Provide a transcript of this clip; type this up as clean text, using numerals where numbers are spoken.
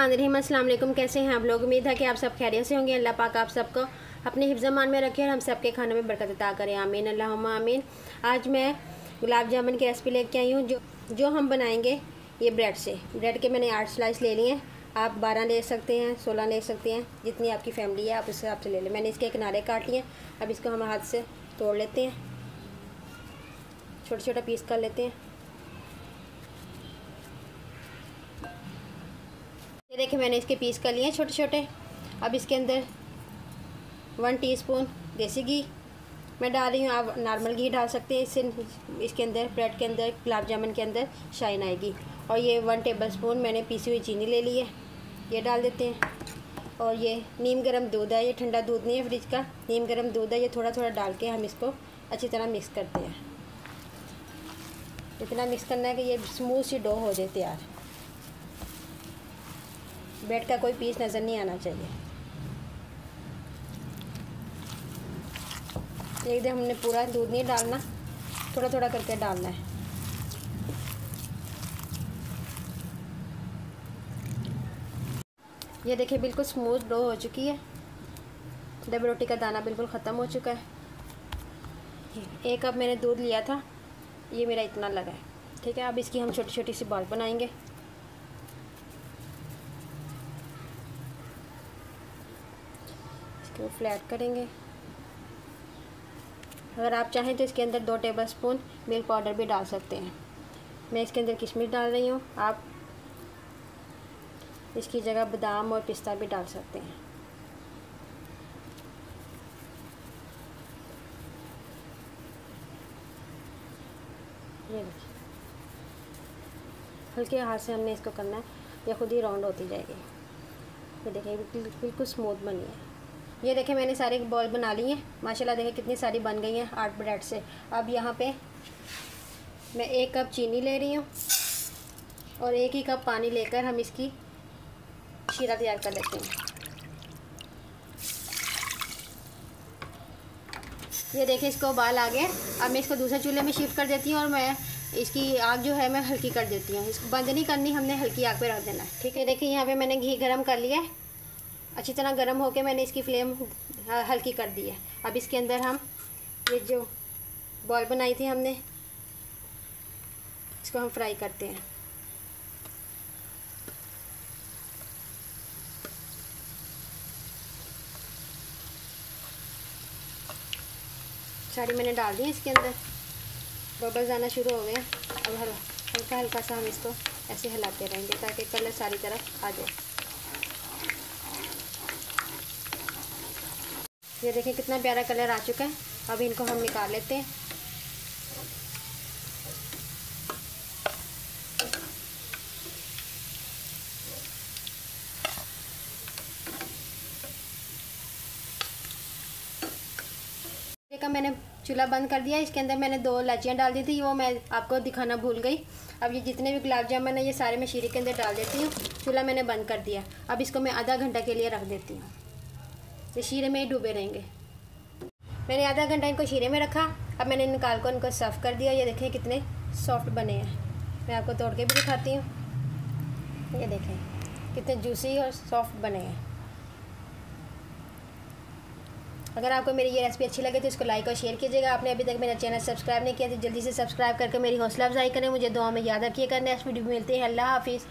रहमान रहीम। अस्सलाम वालेकुम। कैसे हैं आप लोग? उम्मीद है कि आप सब खैरियत से होंगे। अल्लाह पाक आप सबको अपने हिफ्ज़ अमान में रखे और हम सब के खाने में बरकत अता करें, आमीन अल्लाहुम्मा आमीन। आज मैं गुलाब जामुन की रेसिपी लेके आई हूँ जो हम बनाएंगे ये ब्रेड से। ब्रेड के मैंने 8 स्लाइस ले लिए हैं, आप 12 ले सकते हैं, 16 ले सकते हैं, जितनी आपकी फैमिली है आप उस हिसाब से ले लें। मैंने इसके किनारे काट लिए। अब इसको हम हाथ से तोड़ लेते हैं, छोटा छोटा पीस कर लेते हैं। ये देखिए मैंने इसके पीस कर लिए हैं छोटे छोटे। अब इसके अंदर 1 टीस्पून देसी घी मैं डाल रही हूँ, आप नॉर्मल घी डाल सकते हैं। इससे इसके अंदर ब्रेड के अंदर गुलाब जामुन के अंदर शाइन आएगी। और ये 1 टेबलस्पून मैंने पीसी हुई चीनी ले ली है, ये डाल देते हैं। और ये नीम गर्म दूध है, ये ठंडा दूध नहीं है फ्रिज का, नीम गर्म दूध है। ये थोड़ा थोड़ा डाल के हम इसको अच्छी तरह मिक्स करते हैं। इतना मिक्स करना है कि ये स्मूथ सी डो हो जाए तैयार। ब्रेड का कोई पीस नज़र नहीं आना चाहिए। एकदम हमने पूरा दूध नहीं डालना, थोड़ा थोड़ा करके डालना है। ये देखिए बिल्कुल स्मूथ डो हो चुकी है, डबल रोटी का दाना बिल्कुल ख़त्म हो चुका है। 1 कप मैंने दूध लिया था, ये मेरा इतना लगा है, ठीक है। अब इसकी हम छोटी छोटी सी बॉल बनाएंगे। इसको फ्लैट करेंगे। अगर आप चाहें तो इसके अंदर 2 टेबलस्पून मिल्क पाउडर भी डाल सकते हैं। मैं इसके अंदर किशमिश डाल रही हूँ, आप इसकी जगह बादाम और पिस्ता भी डाल सकते हैं। ये देखिए हल्के हाथ से हमने इसको करना है, यह खुद ही राउंड होती जाएगी। ये देखिए बिल्कुल स्मूथ बनी है। ये देखिए मैंने सारी बॉल बना ली है माशाल्लाह। देखिए कितनी सारी बन गई हैं 8 ब्रेड से। अब यहाँ पे मैं 1 कप चीनी ले रही हूँ और 1 ही कप पानी लेकर हम इसकी शीरा तैयार कर लेते हैं। ये देखिए इसको उबाल आ गया। अब मैं इसको दूसरे चूल्हे में शिफ्ट कर देती हूँ और मैं इसकी आग जो है मैं हल्की कर देती हूँ। इसको बंद नहीं करनी, हमने हल्की आग पे रख देना है, ठीक है। देखिए यहाँ पे मैंने घी गरम कर लिया है, अच्छी तरह गरम होके मैंने इसकी फ्लेम हल्की कर दी है। अब इसके अंदर हम ये जो बॉल बनाई थी हमने, इसको हम फ्राई करते हैं। सारी मैंने डाल दी है, इसके अंदर बबल्स आना शुरू हो गए। अब हल्का हल्का सा हम इसको ऐसे हिलाते रहेंगे ताकि कलर सारी तरफ आ जाए। ये देखिए कितना प्यारा कलर आ चुका है। अब इनको हम निकाल लेते हैं। का मैंने चूल्हा बंद कर दिया। इसके अंदर मैंने 2 इलायचियाँ डाल दी थी, वो मैं आपको दिखाना भूल गई। अब ये जितने भी गुलाब जामुन है ये सारे मैं शीरे के अंदर डाल देती हूँ। चूल्हा मैंने बंद कर दिया। अब इसको मैं आधा घंटा के लिए रख देती हूँ, ये शीरे में ही डूबे रहेंगे। मैंने आधा घंटा इनको शीरे में रखा। अब मैंने निकाल कर इनको सर्व कर दिया। ये देखें कितने सॉफ्ट बने हैं, मैं आपको तोड़ के भी दिखाती हूँ। ये देखें कितने जूसी और सॉफ्ट बने हैं। अगर आपको मेरी ये रेसिपी अच्छी लगे तो इसको लाइक और शेयर कीजिएगा। आपने अभी तक मेरा चैनल सब्सक्राइब नहीं किया तो जल्दी से सब्सक्राइब करके मेरी हौसला अफजाई करें। मुझे दुआ में याद रखिएगा। नेक्स्ट वीडियो में मिलते हैं। अल्लाह हाफिज़।